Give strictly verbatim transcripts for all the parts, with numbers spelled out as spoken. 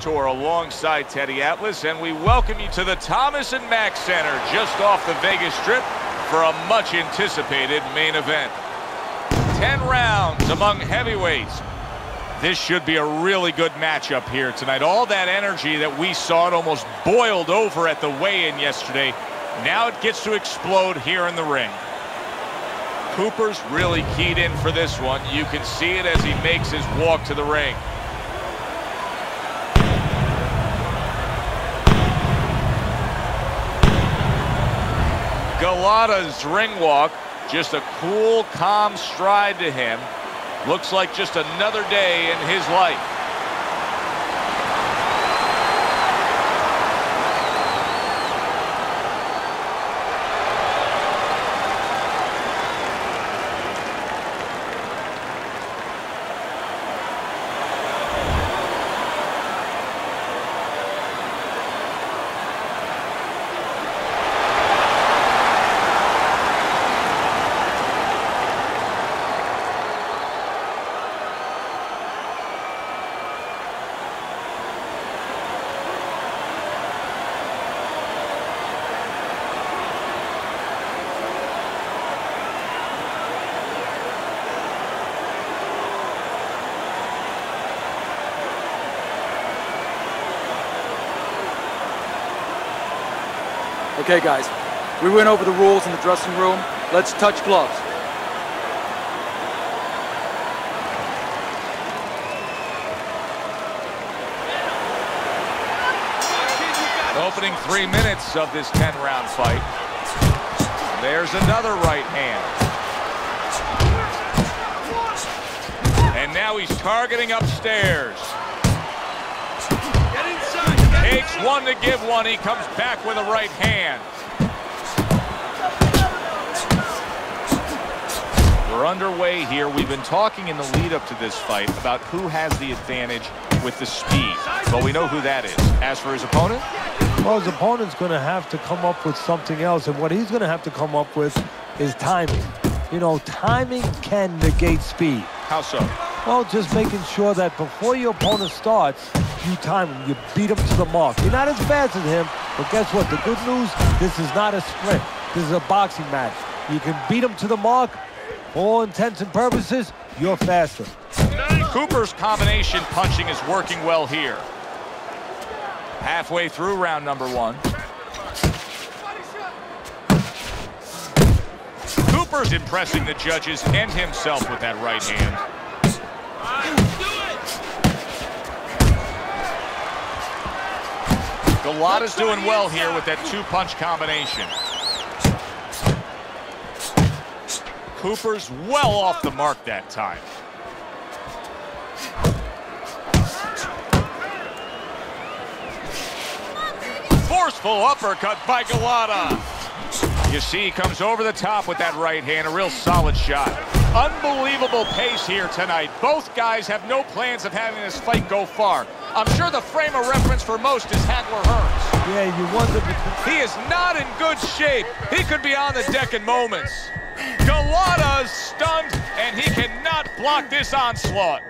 Tour alongside Teddy Atlas, and we welcome you to the Thomas and Mack Center just off the Vegas Strip for a much anticipated main event. Ten rounds among heavyweights. This should be a really good matchup here tonight. All that energy that we saw, it almost boiled over at the weigh-in yesterday. Now it gets to explode here in the ring. Cooper's really keyed in for this one. You can see it as he makes his walk to the ring. Golata's ring walk, just a cool, calm stride to him. Looks like just another day in his life. Okay, guys, we went over the rules in the dressing room. Let's touch gloves. Opening three minutes of this ten-round fight. There's another right hand. And now he's targeting upstairs. Takes one to give one. He comes back with a right hand. We're underway here. We've been talking in the lead up to this fight about who has the advantage with the speed. Well, we know who that is. As for his opponent? Well, his opponent's going to have to come up with something else. And what he's going to have to come up with is timing. You know, timing can negate speed. How so? Well, just making sure that before your opponent starts, you time him, you beat him to the mark. You're not as fast as him, but guess what? The good news, this is not a sprint. This is a boxing match. You can beat him to the mark. For all intents and purposes, you're faster. Cooper's combination punching is working well here. Halfway through round number one. Cooper's impressing the judges and himself with that right hand. Golata's doing well here with that two-punch combination. Cooper's well off the mark that time. Forceful uppercut by Golota. You see he comes over the top with that right hand, a real solid shot. Unbelievable pace here tonight. Both guys have no plans of having this fight go far. I'm sure the frame of reference for most is Hagler Hearns. Yeah, you wonder. He is not in good shape. He could be on the deck in moments. Golota's stunned, and he cannot block this onslaught.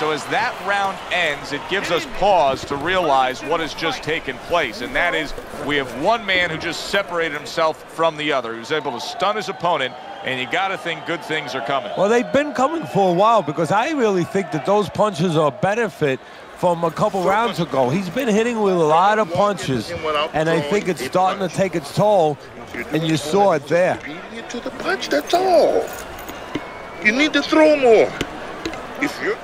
So as that round ends, it gives us pause to realize what has just taken place, and that is we have one man who just separated himself from the other, who's able to stun his opponent, and you got to think good things are coming. Well, they've been coming for a while because I really think that those punches are a benefit from a couple rounds ago. He's been hitting with a lot of punches, and I think it's starting to take its toll, and you saw it there. Beating you to the punch, that's all. You need to throw more. If you're...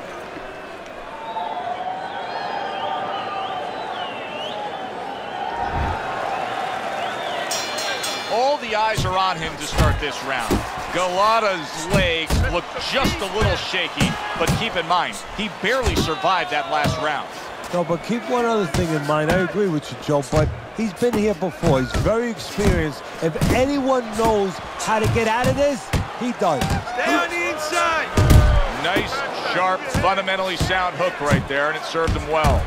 All the eyes are on him to start this round. Golota's legs look just a little shaky, but keep in mind, he barely survived that last round. No, but keep one other thing in mind. I agree with you, Joe, but he's been here before. He's very experienced. If anyone knows how to get out of this, he does. Stay on the inside! Nice, sharp, fundamentally sound hook right there, and it served him well.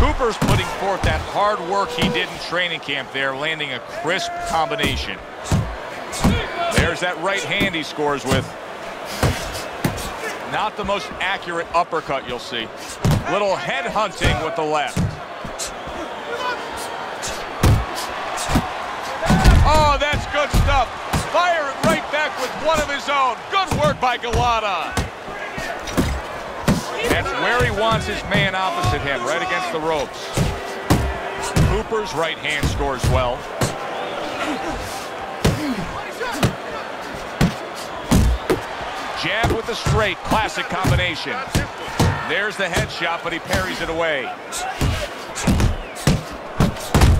Cooper's putting forth that hard work he did in training camp there, landing a crisp combination. There's that right hand he scores with. Not the most accurate uppercut you'll see. Little head hunting with the left. Oh, that's good stuff. Fire it right back with one of his own. Good work by Golota. That's where he wants his man opposite him, right against the ropes. Cooper's right hand scores well. Jab with a straight, classic combination. There's the headshot, but he parries it away.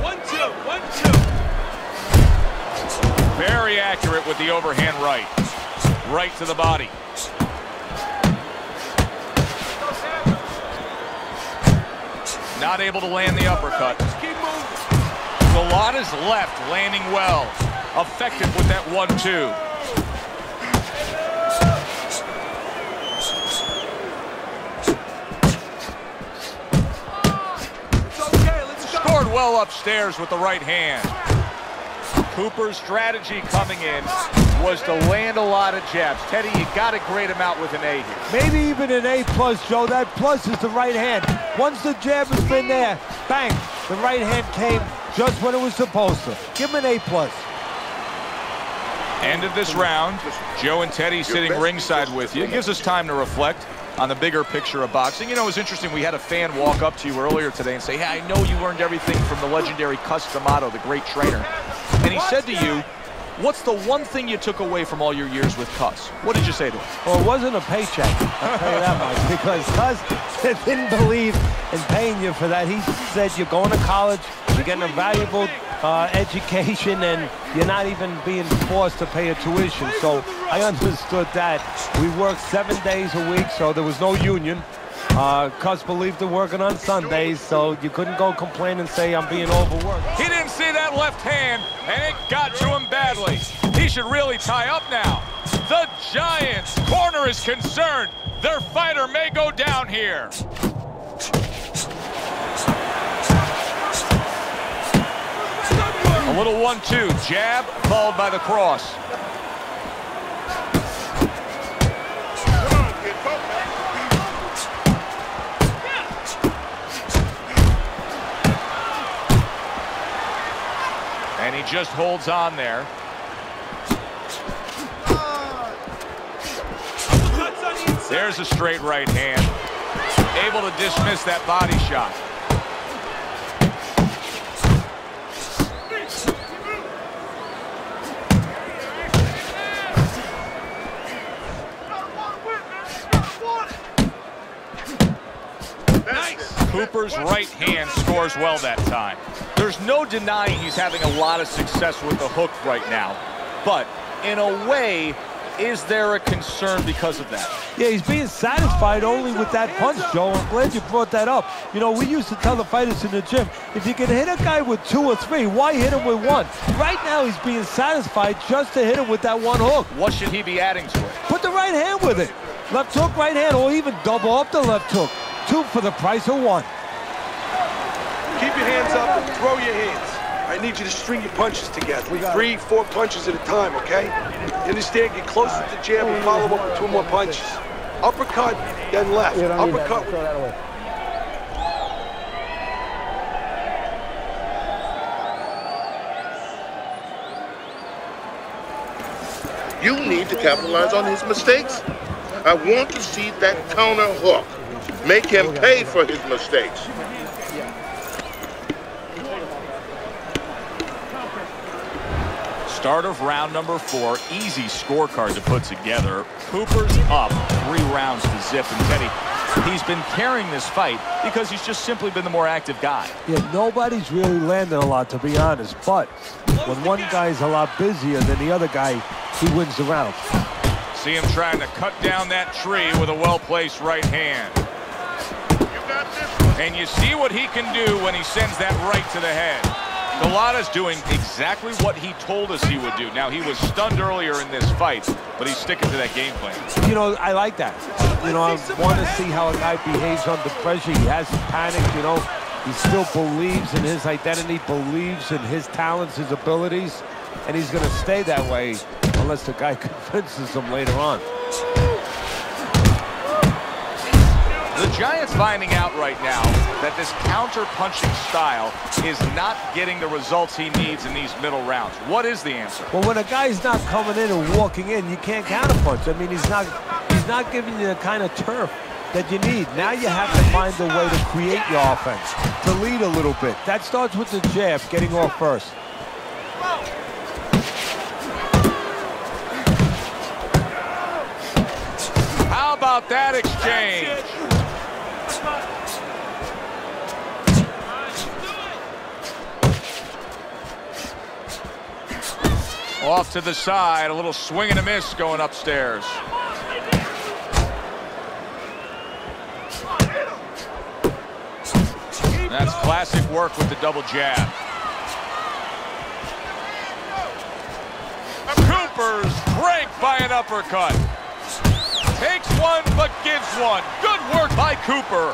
One, two, one, two. Very accurate with the overhand right. Right to the body. Not able to land the uppercut. Golota's left landing well. Effective with that one, two. Well upstairs with the right hand. Cooper's strategy coming in was to land a lot of jabs. Teddy, you got to grade him out with an A here. Maybe even an A plus, Joe. That plus is the right hand. Once the jab has been there, bang, the right hand came just when it was supposed to. Give him an A plus. End of this round. Joe and Teddy sitting ringside with you. It gives us time to reflect on the bigger picture of boxing. You know, it was interesting, we had a fan walk up to you earlier today and say, hey, I know you learned everything from the legendary Cus D'Amato, the great trainer. And he said to you, what's the one thing you took away from all your years with Cus? What did you say to him? Well, it wasn't a paycheck, I'll tell you that much, because Cus didn't believe in paying you for that. He said, you're going to college, you're getting a valuable Uh, education, and you're not even being forced to pay a tuition. So I understood that. We worked seven days a week, so there was no union. Uh, Cus believed in working on Sundays, so you couldn't go complain and say I'm being overworked. He didn't see that left hand, and it got to him badly. He should really tie up now. The Giants' corner is concerned. Their fighter may go down here. A little one two, jab, followed by the cross. And he just holds on there. There's a straight right hand. Able to dismiss that body shot. Cooper's right hand scores well that time. There's no denying he's having a lot of success with the hook right now. But in a way, is there a concern because of that? Yeah, he's being satisfied only with that punch, Joe. I'm glad you brought that up. You know, we used to tell the fighters in the gym, if you can hit a guy with two or three, why hit him with one? Right now, he's being satisfied just to hit him with that one hook. What should he be adding to it? Put the right hand with it. Left hook, right hand, or even double up the left hook. Two for the price of one. Keep your hands up and throw your hands. I need you to string your punches together. Three, four punches at a time, okay? You understand? Get close with the jab and follow up with two more punches. Uppercut, then left. Uppercut. Throw that away. You need to capitalize on his mistakes. I want to see that counter hook. Make him pay for his mistakes. Start of round number four. Easy scorecard to put together. Cooper's up three rounds to zip. And Teddy, he's been carrying this fight because he's just simply been the more active guy. Yeah, nobody's really landing a lot, to be honest. But when one guy's a lot busier than the other guy, he wins the round. See him trying to cut down that tree with a well-placed right hand. And you see what he can do when he sends that right to the head. Golota's doing exactly what he told us he would do. Now, he was stunned earlier in this fight, but he's sticking to that game plan. You know, I like that. You know, I want to see how a guy behaves under pressure. He hasn't panicked, you know. He still believes in his identity, believes in his talents, his abilities, and he's going to stay that way unless the guy convinces him later on. The Giants finding out right now that this counter-punching style is not getting the results he needs in these middle rounds. What is the answer? Well, when a guy's not coming in and walking in, you can't counter-punch. I mean, he's not, he's not giving you the kind of turf that you need. Now you have to find a way to create your offense, to lead a little bit. That starts with the jab, getting off first. How about that exchange? Off to the side, a little swing and a miss going upstairs. That's classic work with the double jab. Cooper's break by an uppercut. Takes one, but gives one. Good work by Cooper.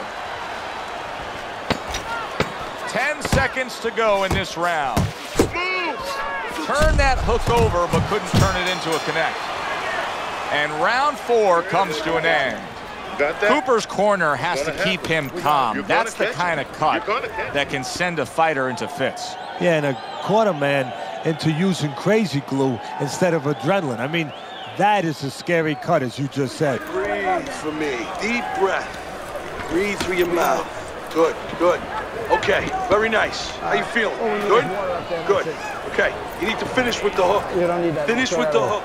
Ten seconds to go in this round. Turned that hook over, but couldn't turn it into a connect. And round four comes to an end. Cooper's corner has to keep him calm. That's the kind of cut that can send a fighter into fits. Yeah, and a corner man into using crazy glue instead of adrenaline. I mean, that is a scary cut, as you just said. Breathe for me. Deep breath. Breathe through your mouth. Good, good. Okay, very nice. How you feeling? Good? Good. Okay, you need to finish with the hook. You don't need that. Finish with the hook.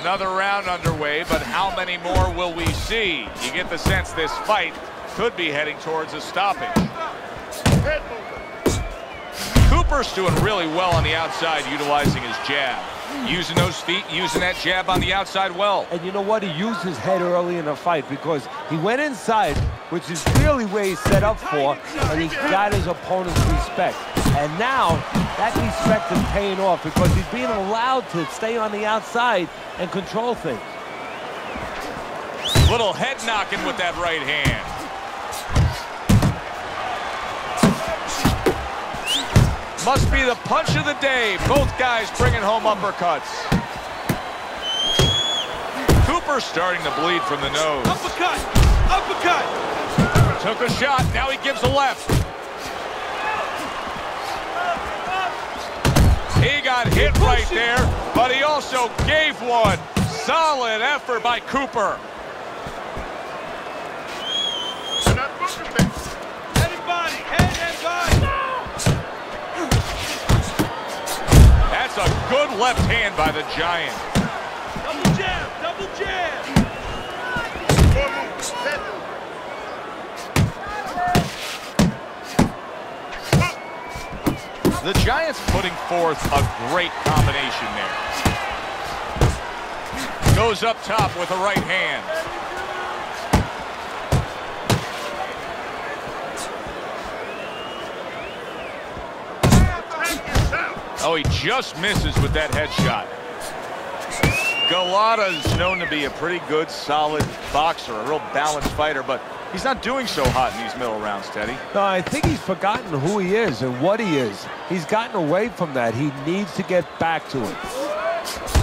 Another round underway, but how many more will we see? You get the sense this fight could be heading towards a stoppage. Cooper's doing really well on the outside, utilizing his jab. Using those feet, using that jab on the outside well. And you know what? He used his head early in the fight because he went inside, which is really where he's set up for, and he's got his opponent's respect. And now, that respect is paying off because he's being allowed to stay on the outside and control things. Little head knocking with that right hand. Must be the punch of the day. Both guys bringing home uppercuts. Cooper starting to bleed from the nose. Uppercut! Uppercut! Took a shot. Now he gives a left. He got hit right there, but he also gave one. Solid effort by Cooper. Anybody, head and body. That's a good left hand by the Giant. Double jab, double jab. The Giant's putting forth a great combination there. Goes up top with a right hand. Oh, he just misses with that headshot. Golota's known to be a pretty good, solid boxer, a real balanced fighter, but he's not doing so hot in these middle rounds, Teddy. No, I think he's forgotten who he is and what he is. He's gotten away from that. He needs to get back to it.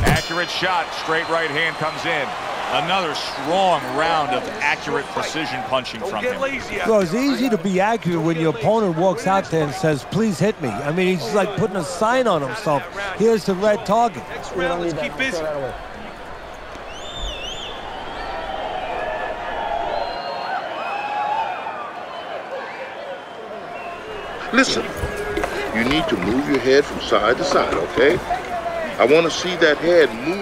Accurate shot. Straight right hand comes in. Another strong round of accurate precision punching from him. Well, it's easy to be accurate when your opponent walks out there and says, please hit me. I mean, he's like putting a sign on himself. Here's the red target. Next round, let's keep busy. Listen, you need to move your head from side to side, okay? I want to see that head move.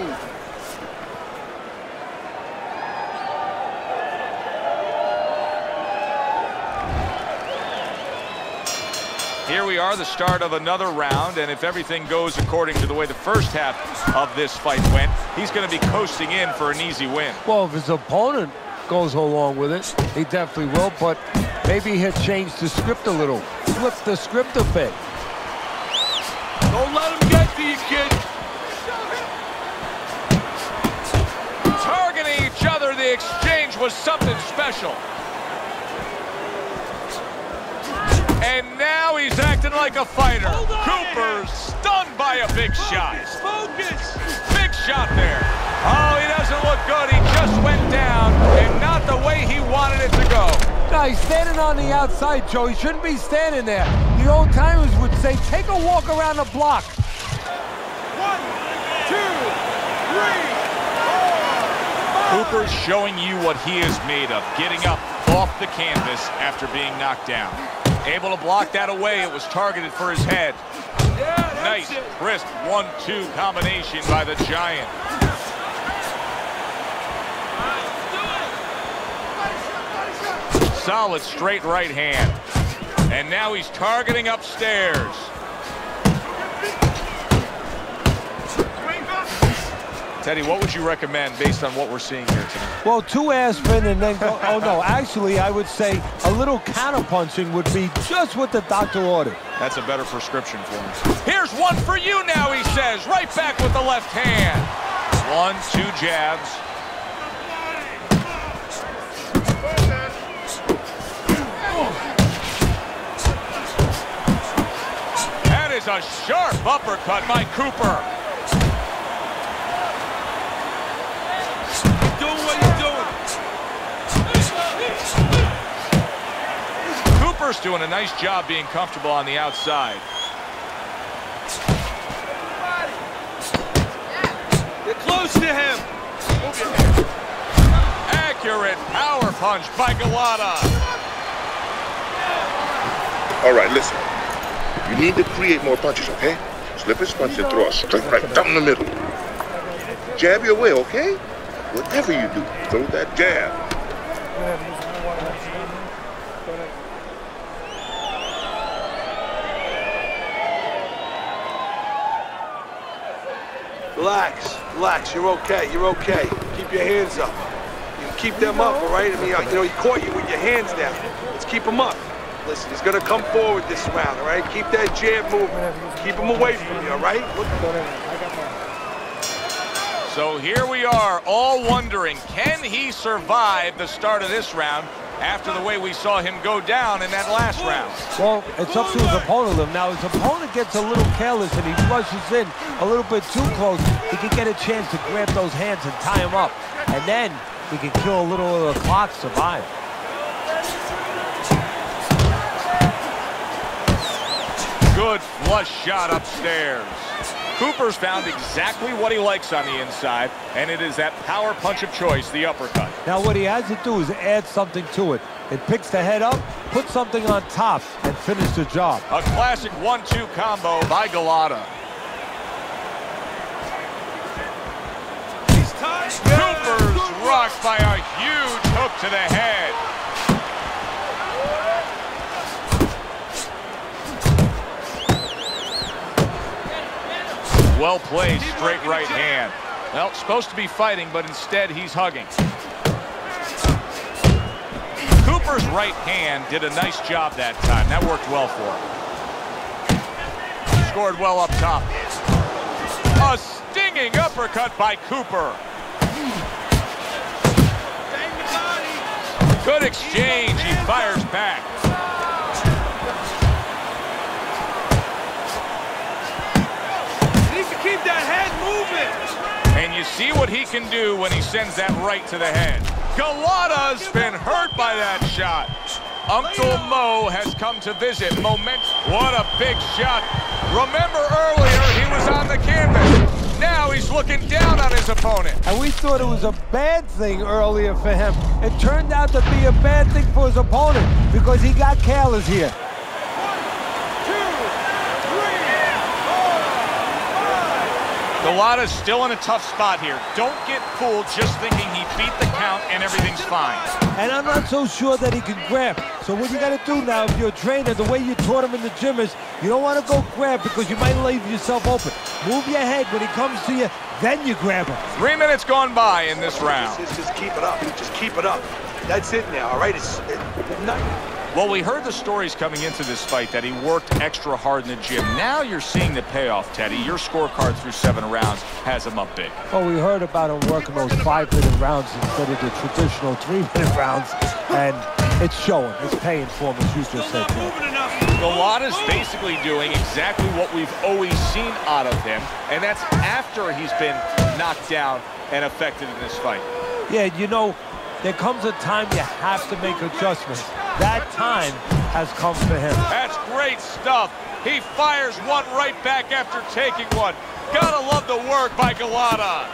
Here we are, the start of another round, and if everything goes according to the way the first half of this fight went, he's going to be coasting in for an easy win. Well, if his opponent goes along with it, he definitely will, but maybe he'll change the script a little, flip the script a bit. Don't let him get to you, kid. Targeting each other, the exchange was something special. And now he's acting like a fighter. Cooper stunned by a big focus, shot. Focus. Big shot there. Oh, he doesn't look good. He just went down, and not the way he wanted it to go. Now he's standing on the outside, Joe. He shouldn't be standing there. The old-timers would say, take a walk around the block. One, two, three, four, five. Cooper's showing you what he is made of, getting up off the canvas after being knocked down. Able to block that away. It was targeted for his head. Yeah, nice it. Wrist one two combination by the Giant. Solid straight right hand. And now he's targeting upstairs. Teddy, what would you recommend based on what we're seeing here tonight? Well, two aspirin and then go, oh no, actually I would say a little counterpunching would be just what the doctor ordered. That's a better prescription for him. Here's one for you now, he says, right back with the left hand. One, two jabs. That is a sharp uppercut by Cooper. Cooper's doing a nice job being comfortable on the outside. They're close to him. Accurate power punch by Golota. All right, listen. You need to create more punches, okay? Slip his punch and throw a straight right down the middle. Jab your way, okay? Whatever you do, throw that jab. Relax, relax, you're okay, you're okay. Keep your hands up. You can keep them up, all right? I mean, you know, he caught you with your hands down. Let's keep him up. Listen, he's gonna come forward this round, all right? Keep that jab moving. Keep him away from you, all right? Look. So here we are, all wondering, can he survive the start of this round after the way we saw him go down in that last round? Well, it's up to his opponent. Now, his opponent gets a little careless and he rushes in a little bit too close. He can get a chance to grab those hands and tie him up. And then he can kill a little of the clock, survive. Good flush shot upstairs. Cooper's found exactly what he likes on the inside, and it is that power punch of choice, the uppercut. Now what he has to do is add something to it. It picks the head up, puts something on top, and finishes the job. A classic one two combo by Golota. Cooper's rocked by a huge hook to the head. Well played, straight right hand. Well, supposed to be fighting, but instead he's hugging. Cooper's right hand did a nice job that time. That worked well for him. Scored well up top. A stinging uppercut by Cooper. Good exchange, he fires back. Keep that head moving. And you see what he can do when he sends that right to the head. Golota's been hurt by that shot. Uncle Mo has come to visit. Moment. What a big shot. Remember earlier he was on the canvas. Now he's looking down on his opponent. And we thought it was a bad thing earlier for him. It turned out to be a bad thing for his opponent because he got careless here. Golota is still in a tough spot here. Don't get fooled just thinking he beat the count and everything's fine. And I'm not so sure that he can grab. So what you got to do now, if you're a trainer, the way you taught him in the gym is you don't want to go grab because you might leave yourself open. Move your head when he comes to you, then you grab him. Three minutes gone by in this round. Just, just keep it up. Just keep it up. That's it now, all right? It's not... Well, we heard the stories coming into this fight that he worked extra hard in the gym. Now you're seeing the payoff, Teddy. Your scorecard through seven rounds has him up big. Well, we heard about him working those five-minute rounds instead of the traditional three-minute rounds, and It's showing. It's paying for him, as you just said. Golota's basically doing exactly what we've always seen out of him, and that's after he's been knocked down and affected in this fight. Yeah, you know, there comes a time you have to make adjustments. That time has come for him. That's great stuff. He fires one right back after taking one. Gotta love the work by Golota.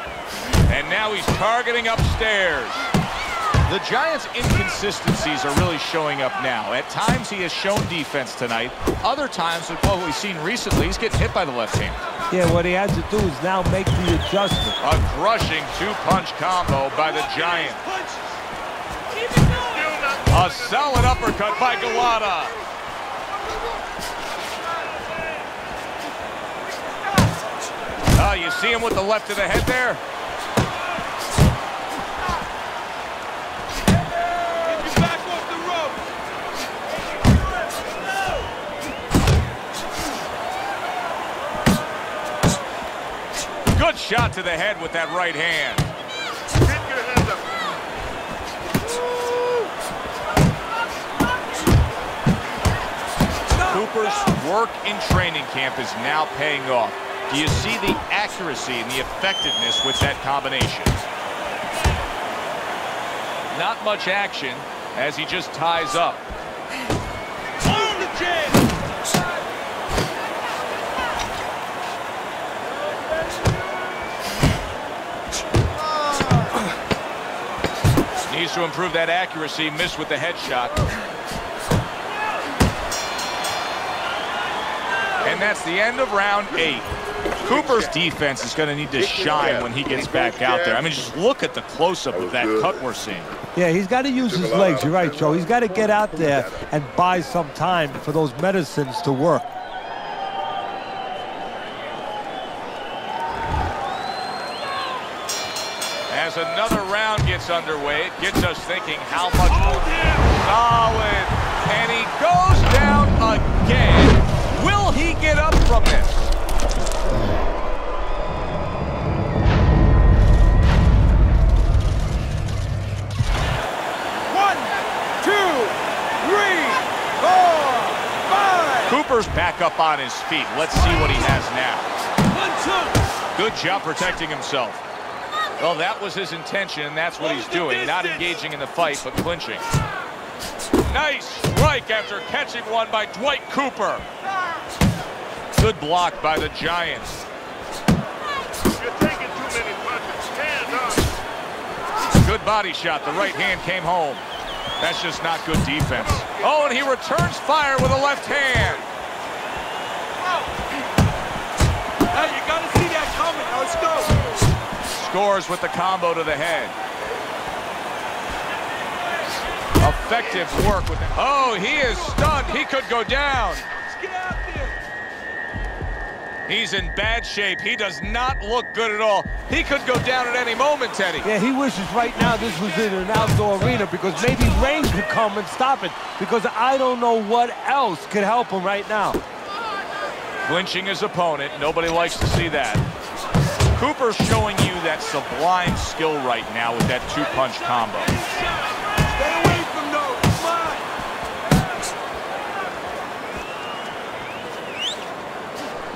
And now he's targeting upstairs. The Giants' inconsistencies are really showing up now. At times, he has shown defense tonight. Other times, with what we've seen recently, he's getting hit by the left hand. Yeah, what he has to do is now make the adjustment. A crushing two-punch combo by the Giant. A solid uppercut by Golota. Oh, you see him with the left of the head there? Good shot to the head with that right hand. Get your hands up. Cooper's work in training camp is now paying off. Do you see the accuracy and the effectiveness with that combination? Not much action as he just ties up. On the jab. Needs to improve that accuracy. Missed with the headshot. And that's the end of round eight. Cooper's defense is going to need to shine when he gets back out there. I mean, just look at the close-up of that cut we're seeing. Yeah, he's got to use his legs. You're right, Joe. He's got to get out there and buy some time for those medicines to work. As another round gets underway, it gets us thinking how much more. Solid. And he goes down again. Will he get up from this? One, two, three, four, five. Cooper's back up on his feet. Let's see what he has now. One, two. Good job protecting himself. Well, that was his intention, and that's what he's doing. Not engaging in the fight, but clinching. Nice strike after catching one by Dwight Cooper. Good block by the Giants. You're taking too many punches. Stand up. Good body shot. The right hand came home. That's just not good defense. Oh, and he returns fire with a left hand. Now you got to see that coming. Now let's go. Scores with the combo to the head. Effective work with it. Oh, he is stunned. He could go down. Get out there. He's in bad shape. He does not look good at all. He could go down at any moment, Teddy. Yeah, he wishes right now this was in an outdoor arena because maybe rain could come and stop it, because I don't know what else could help him right now. Clinching his opponent. Nobody likes to see that. Cooper's showing you that sublime skill right now with that two-punch combo. Stay away from those. Come on.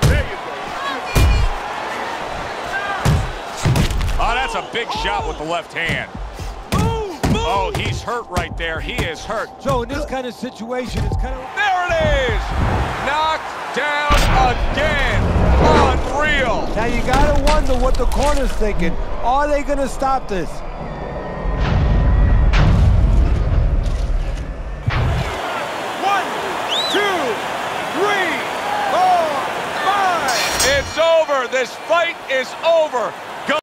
There you go. Oh, that's a big shot with the left hand. Oh, he's hurt right there. He is hurt. So in this kind of situation, it's kind of... There it is! Knocked down again. Unreal. Now you got to wonder what the corner's thinking. Are they going to stop this? One, two, three, four, five. It's over. This fight is over.